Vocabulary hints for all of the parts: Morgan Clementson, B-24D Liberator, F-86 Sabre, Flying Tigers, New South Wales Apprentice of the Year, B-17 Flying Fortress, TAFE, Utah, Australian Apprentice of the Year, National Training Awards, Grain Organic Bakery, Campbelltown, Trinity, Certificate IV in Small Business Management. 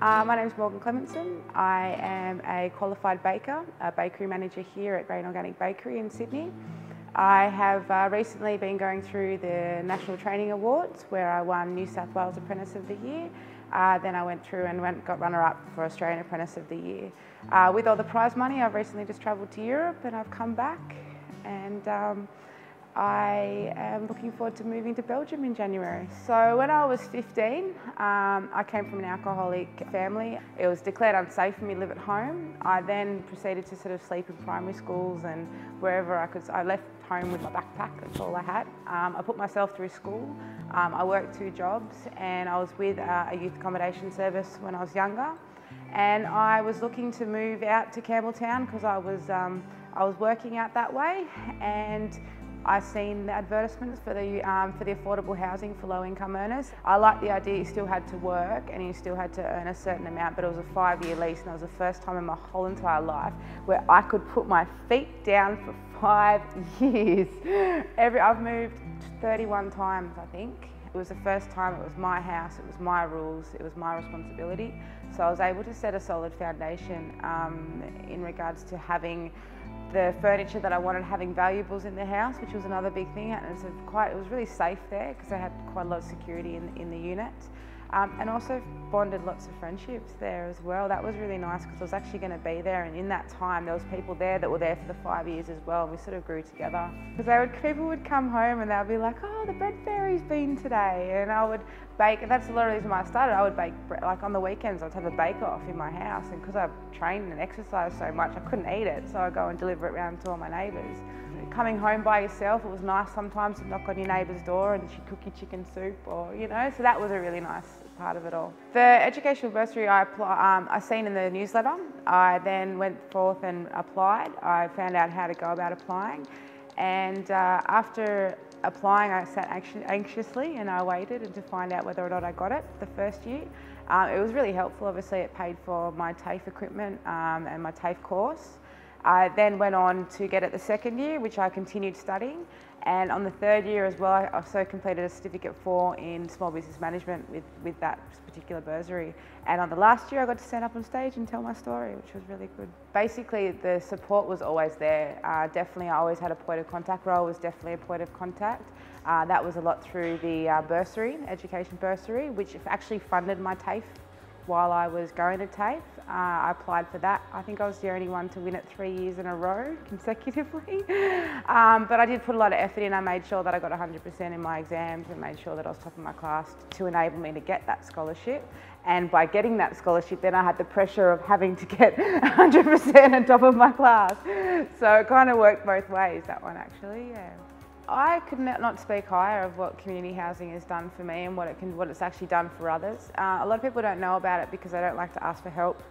My name is Morgan Clementson. I am a qualified baker, a bakery manager here at Grain Organic Bakery in Sydney. I have recently been going through the National Training Awards, where I won New South Wales Apprentice of the Year. Then I went through and got runner-up for Australian Apprentice of the Year. With all the prize money, I've recently just travelled to Europe and I've come back, and I am looking forward to moving to Belgium in January. So when I was 15, I came from an alcoholic family. It was declared unsafe for me to live at home. I then proceeded to sort of sleep in primary schools and wherever I could. I left home with my backpack, that's all I had. I put myself through school. I worked two jobs and I was with a youth accommodation service when I was younger. And I was looking to move out to Campbelltown because I was working out that way, and I've seen the advertisements for the affordable housing for low-income earners. I liked the idea you still had to work and you still had to earn a certain amount, but it was a 5-year lease, and it was the first time in my whole entire life where I could put my feet down for 5 years. I've moved 31 times, I think. It was the first time, it was my house, it was my rules, it was my responsibility. So I was able to set a solid foundation in regards to having the furniture that I wanted, having valuables in the house, which was another big thing, and it was really safe there because I had quite a lot of security in the unit, and also bonded lots of friendships there as well. That was really nice because I was actually going to be there, and in that time there was people there that were there for the 5 years as well. We sort of grew together because people would come home and they would be like, oh, the bread fairy's been today, and I would bake, and that's a lot of the reason why I started. I would bake bread, like on the weekends I'd have a bake-off in my house, and because I trained and exercised so much I couldn't eat it, so I'd go and deliver it round to all my neighbours. Coming home by yourself, it was nice sometimes to knock on your neighbour's door and she'd cook your chicken soup, or you know, so that was a really nice part of it all. The educational bursary I seen in the newsletter, I then went forth and applied. I found out how to go about applying, and after applying, I sat anxiously and I waited to find out whether or not I got it the first year. It was really helpful, obviously. It paid for my TAFE equipment and my TAFE course. I then went on to get it the second year, which I continued studying, and on the third year as well I also completed a Certificate IV in Small Business Management with that particular bursary, and on the last year I got to stand up on stage and tell my story, which was really good. Basically the support was always there. Definitely I always had a point of contact. Role was definitely a point of contact. That was a lot through the bursary, education bursary, which actually funded my TAFE. While I was going to TAFE, I applied for that. I think I was the only one to win it 3 years in a row consecutively. But I did put a lot of effort in. I made sure that I got 100% in my exams and made sure that I was top of my class to enable me to get that scholarship. And by getting that scholarship, then I had the pressure of having to get 100% on top of my class. So it kind of worked both ways, that one actually, yeah. I could not speak higher of what community housing has done for me and what it's actually done for others. A lot of people don't know about it because they don't like to ask for help.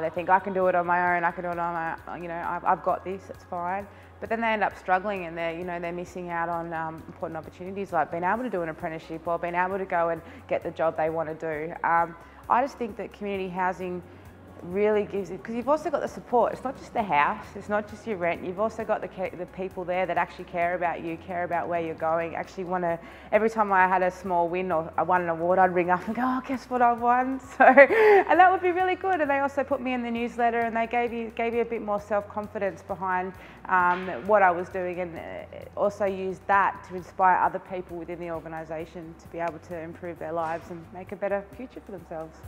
They think, I can do it on my own, I can do it on my, you know, I've got this, it's fine. But then they end up struggling, and they're missing out on important opportunities like being able to do an apprenticeship or being able to go and get the job they want to do. I just think that community housing really gives it, because you've also got the support. It's not just the house, it's not just your rent, you've also got the people there that actually care about you, care about where you're going, actually want to. Every time I had a small win or I won an award, I'd ring up and go, oh, guess what, I won. So, and that would be really good. And they also put me in the newsletter, and they gave you a bit more self-confidence behind what I was doing, and also used that to inspire other people within the organisation to be able to improve their lives and make a better future for themselves.